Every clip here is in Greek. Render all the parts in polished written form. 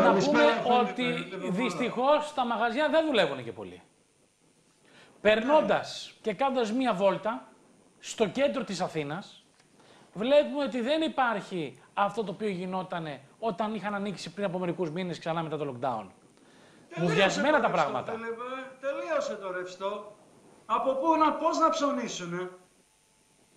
Να πούμε ότι δυστυχώς τα μαγαζιά δεν δουλεύουν και πολύ. Περνώντας και κάνοντας μία βόλτα στο κέντρο της Αθήνας, βλέπουμε ότι δεν υπάρχει αυτό το οποίο γινότανε όταν είχαν ανοίξει πριν από μερικούς μήνες ξανά μετά το lockdown. Βουδιασμένα τα πράγματα. Τελείωσε το ρευστό. Από πού να, πώς να ψωνίσουνε.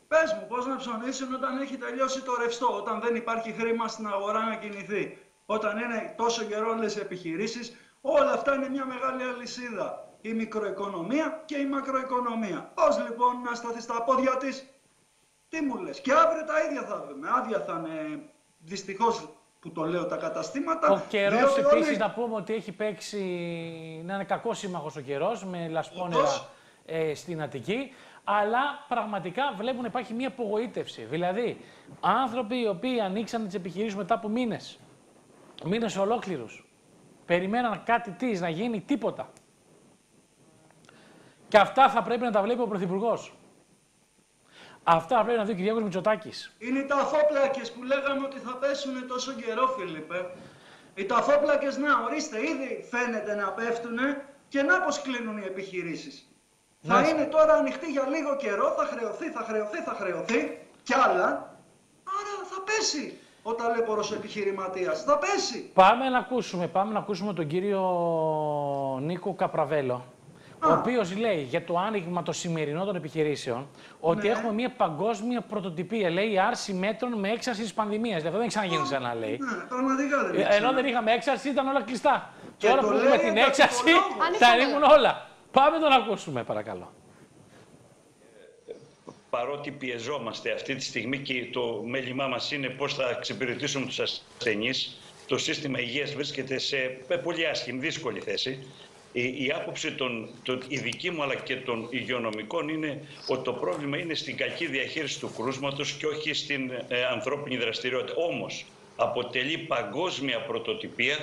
Πες μου, πώς να ψωνίσουν όταν έχει τελειώσει το ρευστό, όταν δεν υπάρχει χρήμα στην αγορά να κινηθεί. Όταν είναι τόσο καιρό όλες οι επιχειρήσεις, όλα αυτά είναι μια μεγάλη αλυσίδα. Η μικροοικονομία και η μακροοικονομία. Πώς λοιπόν να σταθεί στα πόδια της. Τι μου λες. Και αύριο τα ίδια θα βρούμε. Άδεια θα είναι δυστυχώς που το λέω τα καταστήματα. Ο καιρός επίσης όλοι... να πούμε ότι έχει παίξει να είναι κακό σύμμαχος ο καιρός με λασπόνερα στην Αττική. Αλλά πραγματικά βλέπουν υπάρχει μια απογοήτευση. Δηλαδή άνθρωποι οι οποίοι ανοίξαν τις επιχειρήσεις μετά από μήνες. Μήνες ολόκληρους. Περιμέναν κάτι της να γίνει τίποτα. Και αυτά θα πρέπει να τα βλέπει ο Πρωθυπουργός. Αυτά θα πρέπει να δει ο Κυριάκος Μητσοτάκης. Είναι οι ταφόπλακες που λέγαμε ότι θα πέσουν τόσο καιρό, Φίλιππε. Οι ταφόπλακες, να ορίστε, ήδη φαίνεται να πέφτουν και να πως κλείνουν οι επιχειρήσεις. Ναι. Θα είναι τώρα ανοιχτή για λίγο καιρό, θα χρεωθεί κι άλλα. Άρα θα πέσει ο ταλέπορος επιχειρηματίας. Θα πέσει. Πάμε να ακούσουμε τον κύριο Νίκο Καπραβέλο. Ο οποίος λέει για το άνοιγμα το σημερινό των επιχειρήσεων ότι έχουμε μια παγκόσμια πρωτοτυπία. Λέει άρση μέτρων με έξαρση της πανδημίας. Δηλαδή δεν ξαναγίνει ξανά, λέει. Ναι, πραγματικά δεν είναι. Ενώ δεν είχαμε έξαρση, ήταν όλα κλειστά. Και τώρα που έχουμε την έξαρση, θα ανοίγουν όλα. Πάμε τον ακούσουμε, παρακαλώ. Παρότι πιεζόμαστε αυτή τη στιγμή και το μέλημά μας είναι πώς θα εξυπηρετήσουμε τους ασθενείς, το σύστημα υγείας βρίσκεται σε πολύ άσχημη, δύσκολη θέση. Η άποψη η δική μου αλλά και των υγειονομικών είναι ότι το πρόβλημα είναι στην κακή διαχείριση του κρούσματος και όχι στην ανθρώπινη δραστηριότητα. Όμως αποτελεί παγκόσμια πρωτοτυπία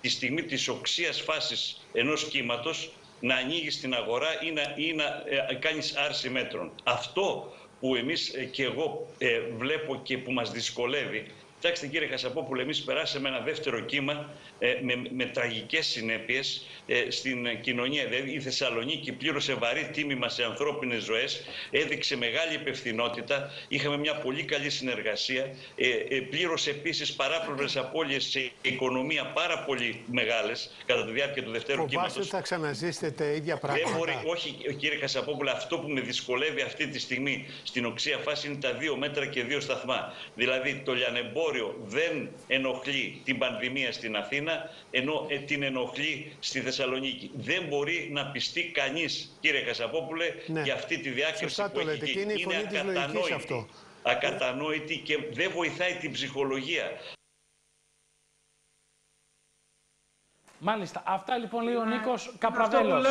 τη στιγμή της οξείας φάσης ενός κύματος να ανοίγεις την αγορά ή να κάνεις άρση μέτρων. Αυτό που εμείς και εγώ βλέπω και που μας δυσκολεύει. Κοιτάξτε κύριε Χασαπόπουλε, εμείς περάσαμε ένα δεύτερο κύμα με τραγικές συνέπειες στην κοινωνία. Δηλαδή η Θεσσαλονίκη πλήρωσε βαρύ τίμημα σε ανθρώπινες ζωές, έδειξε μεγάλη υπευθυνότητα, είχαμε μια πολύ καλή συνεργασία, πλήρωσε επίσης παράπλευρες απώλειες σε οικονομία πάρα πολύ μεγάλες κατά τη διάρκεια του δευτέρου κύματος. Φοβάστε θα ξαναζήσετε τα ίδια πράγματα. Όχι κύριε Χασαπόπουλε, αυτό που με δυσκολεύει αυτή τη στιγμή στην οξεία φάση είναι τα 2 μέτρα και 2 σταθμά. Δηλαδή το λιανεμπόριο δεν ενοχλεί την πανδημία στην Αθήνα, ενώ την ενοχλεί στη Θεσσαλονίκη. Δεν μπορεί να πιστεί κανείς, κύριε Χασαπόπουλε, για αυτή τη διάκριση που έχει γίνει. Είναι ακατανόητη και δεν βοηθάει την ψυχολογία. Μάλιστα. Αυτά λοιπόν λέει ο Νίκος Καπραβέλος.